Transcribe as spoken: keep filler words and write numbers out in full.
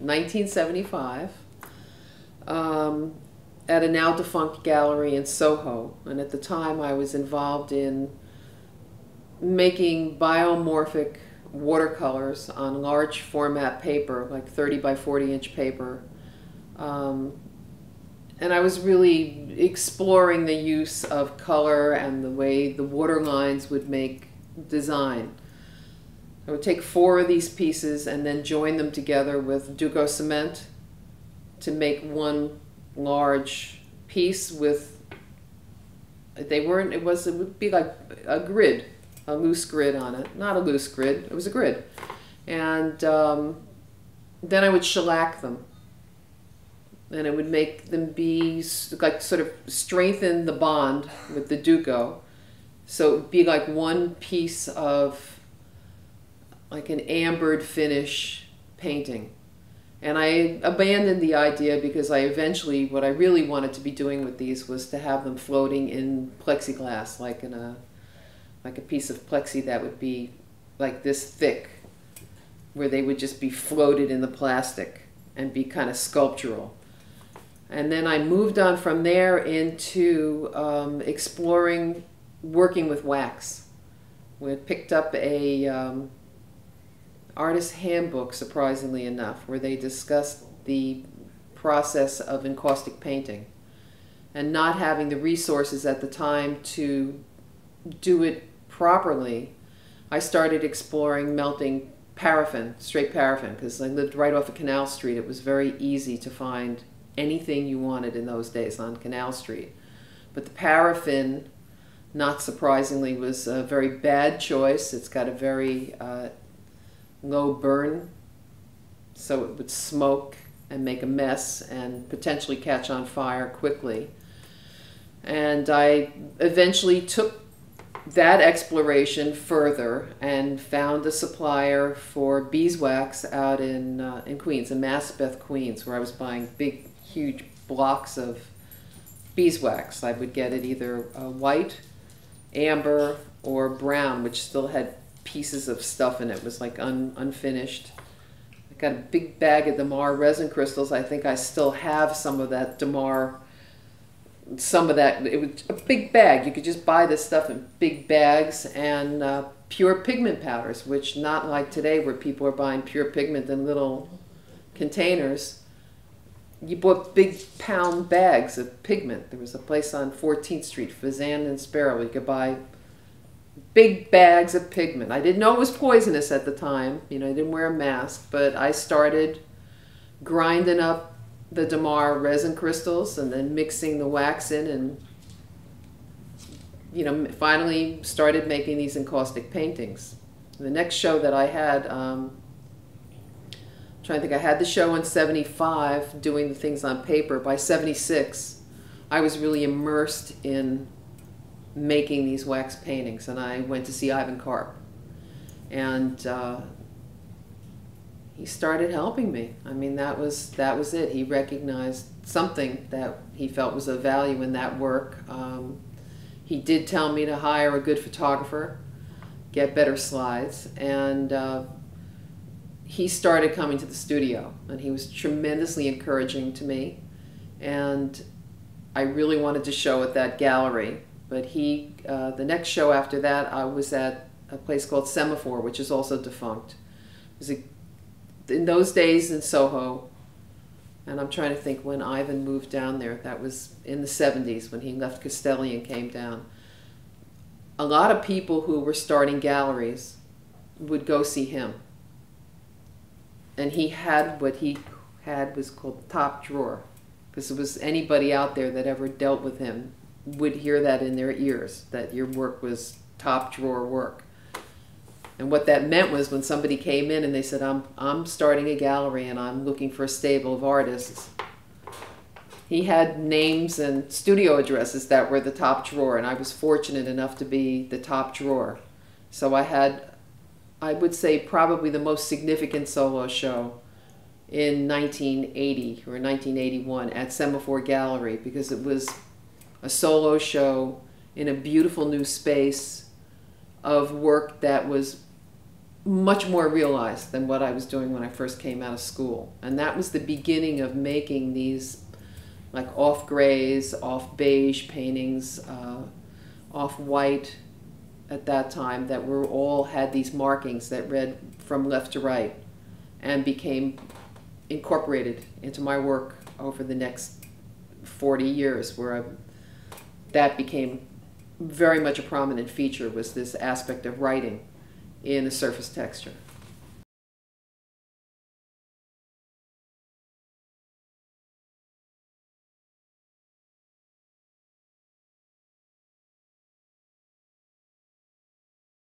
nineteen seventy-five, um, at a now-defunct gallery in Soho. And at the time, I was involved in making biomorphic watercolors on large format paper, like thirty by forty inch paper. Um, and I was really exploring the use of color and the way the water lines would make design. I would take four of these pieces and then join them together with Duco cement to make one large piece with, they weren't, it was, it would be like a grid, a loose grid on it. Not a loose grid, it was a grid. And um, then I would shellac them. And it would make them be, like, sort of strengthen the bond with the Duco. So it would be like one piece of, like, an ambered finish painting. And I abandoned the idea because I eventually, what I really wanted to be doing with these was to have them floating in plexiglass, like in a, like a piece of plexi that would be like this thick, where they would just be floated in the plastic and be kind of sculptural. And then I moved on from there into um, exploring working with wax. We picked up a um, artist's handbook, surprisingly enough, where they discussed the process of encaustic painting, and not having the resources at the time to do it properly, I started exploring melting paraffin, straight paraffin, because I lived right off of Canal Street. It was very easy to find anything you wanted in those days on Canal Street. But the paraffin, not surprisingly, was a very bad choice. It's got a very uh, low burn, so it would smoke and make a mess and potentially catch on fire quickly. And I eventually took that exploration further and found a supplier for beeswax out in, uh, in Queens, in Maspeth, Queens, where I was buying big, huge blocks of beeswax. I would get it either uh, white, amber, or brown, which still had pieces of stuff in it. It was like un unfinished. I got a big bag of Damar resin crystals. I think I still have some of that Damar. Some of that, it was a big bag. You could just buy this stuff in big bags, and uh, pure pigment powders, which, not like today where people are buying pure pigment in little containers. You bought big pound bags of pigment. There was a place on fourteenth street, Fizan and Sparrow. You could buy big bags of pigment. I didn't know it was poisonous at the time. You know, I didn't wear a mask, but I started grinding up the Damar resin crystals and then mixing the wax in, and, you know, finally started making these encaustic paintings. The next show that I had, um, I'm trying to think, I had the show in seventy-five doing the things on paper. By seventy-six, I was really immersed in making these wax paintings, and I went to see Ivan Karp. And uh, he started helping me. I mean, that was, that was it. He recognized something that he felt was of value in that work. Um, he did tell me to hire a good photographer, get better slides, and uh, he started coming to the studio, and he was tremendously encouraging to me. And I really wanted to show at that gallery, but he, uh, the next show after that, I was at a place called Semaphore, which is also defunct. It was a, in those days in Soho, and I'm trying to think when Ivan moved down there. That was in the seventies when he left Castelli and came down. A lot of people who were starting galleries would go see him. And he had, what he had was called top drawer, because it was anybody out there that ever dealt with him would hear that in their ears, that your work was top drawer work. And what that meant was when somebody came in and they said, I'm, I'm starting a gallery and I'm looking for a stable of artists. He had names and studio addresses that were the top drawer, and I was fortunate enough to be the top drawer. So I had, I would say, probably the most significant solo show in nineteen eighty or nineteen eighty-one at Semaphore Gallery, because it was a solo show in a beautiful new space of work that was much more realized than what I was doing when I first came out of school. And that was the beginning of making these like off grays, off beige paintings, uh, off white at that time, that were all had these markings that read from left to right, and became incorporated into my work over the next forty years, where I, that became very much a prominent feature, was this aspect of writing in a surface texture.